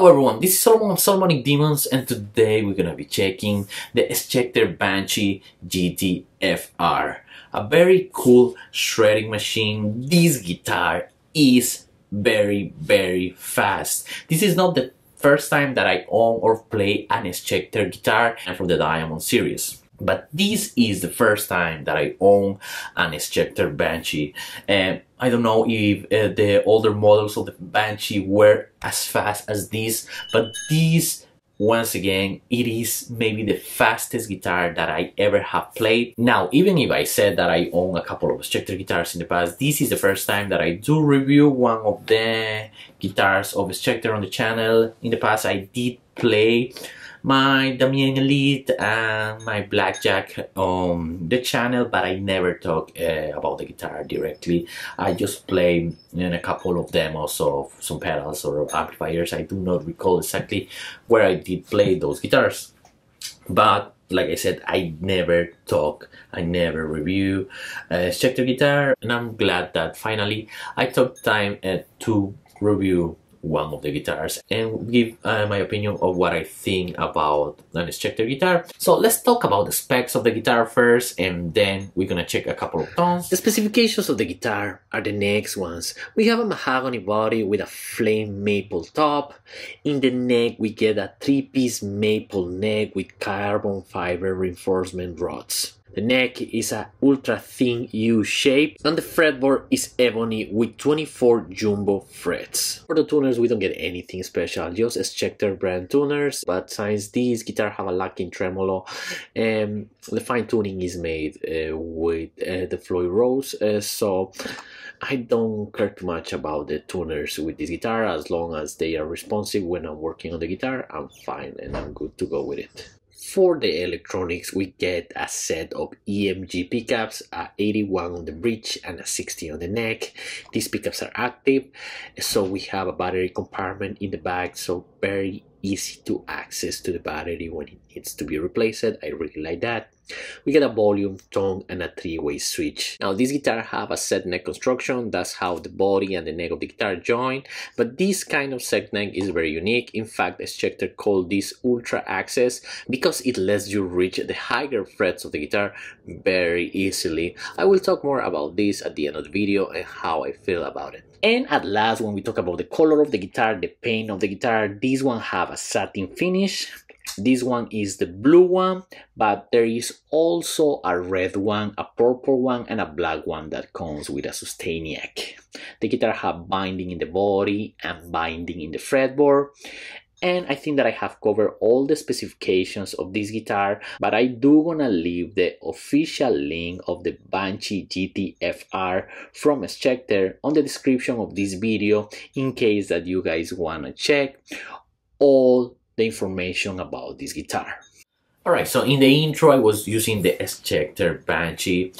Hello everyone, this is Solomon of Solomonic Demons, and today we're gonna be checking the Schecter Banshee GTFR. A very cool shredding machine. This guitar is very fast. This is not the first time that I own or play an Schecter guitar from the Diamond series, but this is the first time that I own an Schecter Banshee. And I don't know if the older models of the Banshee were as fast as this, but this, once again, it is maybe the fastest guitar that I ever have played. Now, even if I said that I own a couple of Schecter guitars in the past, this is the first time that I do review one of the guitars of Schecter on the channel. In the past, I did play my Damien Elite and my Blackjack on the channel, but I never talk about the guitar directly. I just play in a couple of demos of some pedals or amplifiers. I do not recall exactly where I did play those guitars, but like I said, I never talk, I never review Schecter guitar, and I'm glad that finally I took time to review one of the guitars and give my opinion of what I think about an Schecter guitar. So let's talk about the specs of the guitar first, and then we're gonna check a couple of tones. The specifications of the guitar are the next ones. We have a mahogany body with a flame maple top. In the neck we get a three-piece maple neck with carbon fiber reinforcement rods. The neck is a ultra-thin U shape, and the fretboard is ebony with 24 jumbo frets. For the tuners, we don't get anything special, just Schecter brand tuners, but since these guitars have a lacking tremolo, the fine-tuning is made with the Floyd Rose, so I don't care too much about the tuners with this guitar. As long as they are responsive when I'm working on the guitar, I'm fine and I'm good to go with it. For the electronics, we get a set of EMG pickups, a 81 on the bridge and a 60 on the neck. These pickups are active, so we have a battery compartment in the back, so very easy to access to the battery when it needs to be replaced. I really like that. We get a volume, tone, and a three-way switch. Now, this guitar have a set neck construction. That's how the body and the neck of the guitar join. But this kind of set neck is very unique. In fact, Schecter called this ultra access because it lets you reach the higher frets of the guitar very easily. I will talk more about this at the end of the video and how I feel about it. And at last, when we talk about the color of the guitar, the paint of the guitar, this one have a satin finish. This one is the blue one, but there is also a red one, a purple one, and a black one that comes with a Sustainiac. The guitar have binding in the body and binding in the fretboard. And I think that I have covered all the specifications of this guitar, but I do wanna leave the official link of the Banshee GTFR from Schecter on the description of this video in case that you guys wanna check all the information about this guitar. Alright, so in the intro I was using the Schecter Banshee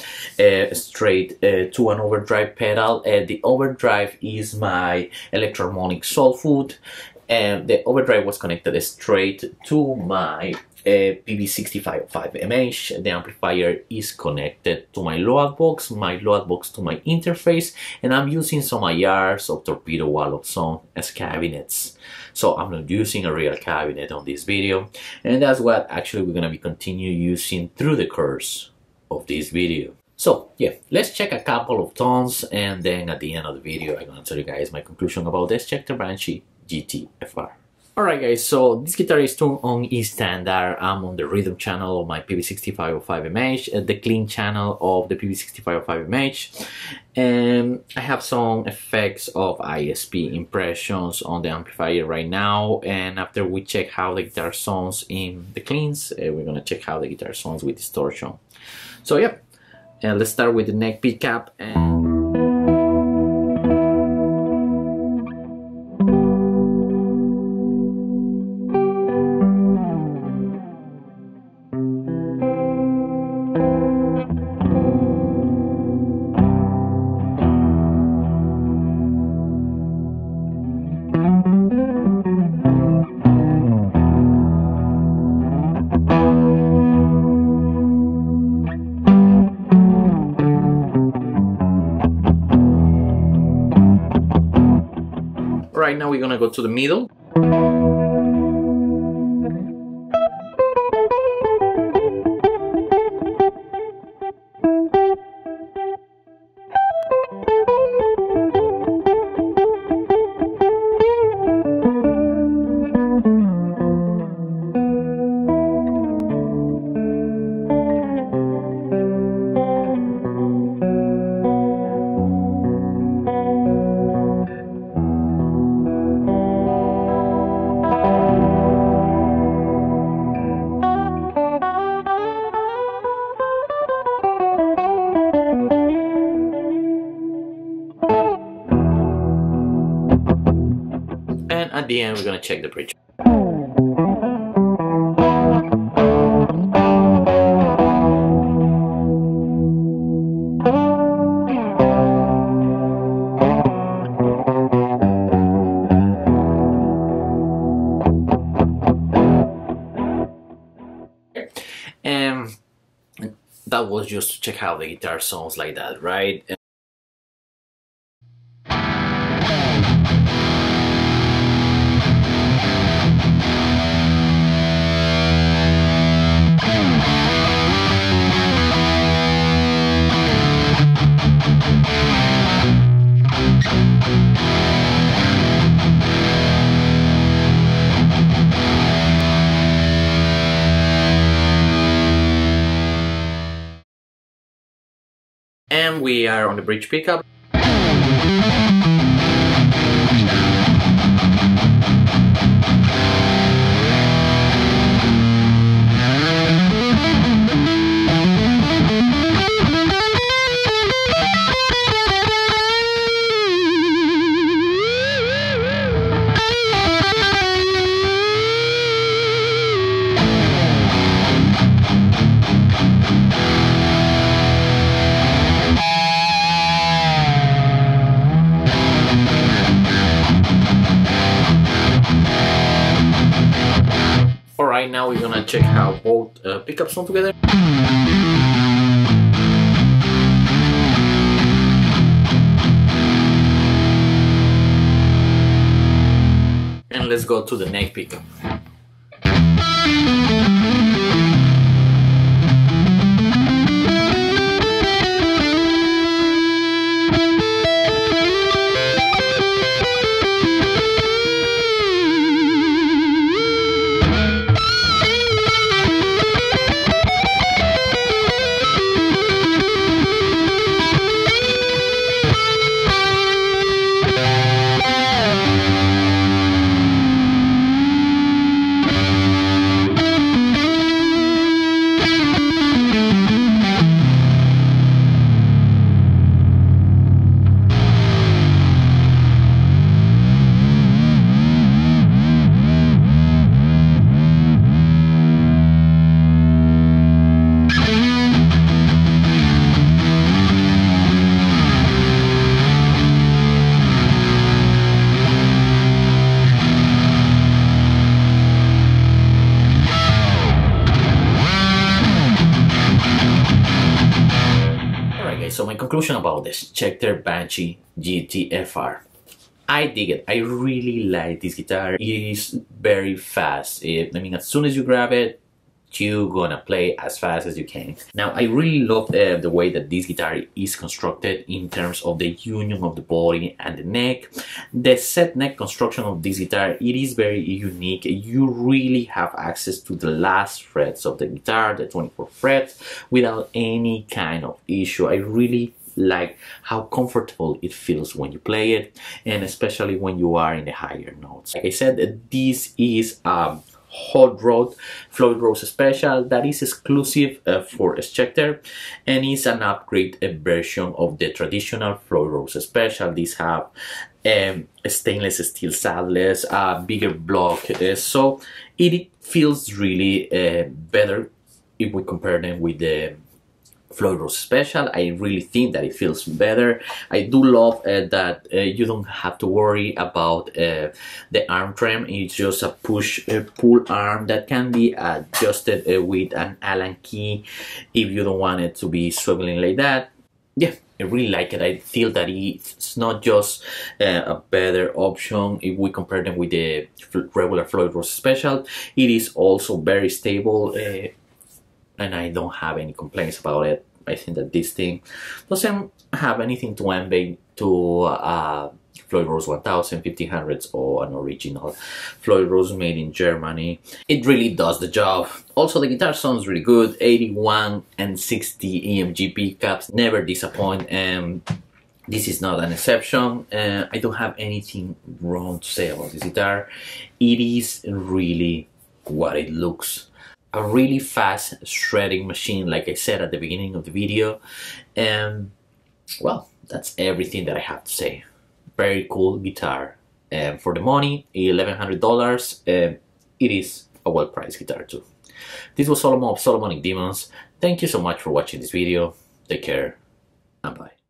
straight to an overdrive pedal. The overdrive is my Electro-Harmonix Soul Food, and the overdrive was connected straight to my PB6555MH. The amplifier is connected to my load box to my interface, and I'm using some IRs of Torpedo Wall of Sound as cabinets. So I'm not using a real cabinet on this video, and that's what actually we're gonna be continue using through the course of this video. So yeah, let's check a couple of tones, and then at the end of the video I'm gonna tell you guys my conclusion about the Schecter Banshee GTFR. Alright guys, so this guitar is tuned on E standard. I'm on the rhythm channel of my PB6505MH, the clean channel of the PB6505MH, and I have some effects of ISP impressions on the amplifier right now, and after we check how the guitar sounds in the cleans, we're gonna check how the guitar sounds with distortion. So yep, and let's start with the neck pickup. Right now we're gonna go to the middle. the end, we're going to check the bridge. That was just to check how the guitar sounds like that, right? And we are on the bridge pickup. Now we're gonna check how both pickups sound together. And let's go to the neck pickup. So my conclusion about this Schecter Banshee GTFR. I dig it. I really like this guitar. It is very fast. As soon as you grab it, you're gonna play as fast as you can. Now, I really love the way that this guitar is constructed in terms of the union of the body and the neck. The set neck construction of this guitar, it is very unique. You really have access to the last frets of the guitar, the 24 frets, without any kind of issue. I really like how comfortable it feels when you play it, and especially when you are in the higher notes. Like I said, this is Hot Rod Floyd Rose special that is exclusive for Schecter and is an upgrade version of the traditional Floyd Rose special. These have stainless steel saddles, bigger block, so it feels really better if we compare them with the Floyd Rose special. I really think that it feels better. I do love that you don't have to worry about the arm trim. It's just a push pull arm that can be adjusted with an Allen key if you don't want it to be swiveling like that. Yeah, I really like it. I feel that it's not just a better option if we compare them with the regular Floyd Rose special. It is also very stable, and I don't have any complaints about it. I think that this thing doesn't have anything to envy to Floyd Rose 1000, 1500s, or an original Floyd Rose made in Germany. It really does the job. Also, the guitar sounds really good. 81 and 60 EMG pickups never disappoint, and this is not an exception. I don't have anything wrong to say about this guitar. It is really what it looks. A really fast shredding machine, like I said at the beginning of the video. And well, that's everything that I have to say. Very cool guitar For the money, $1,100, it is a well-priced guitar too. This was Solomon of Solomonic Demons. Thank you so much for watching this video. Take care, and bye.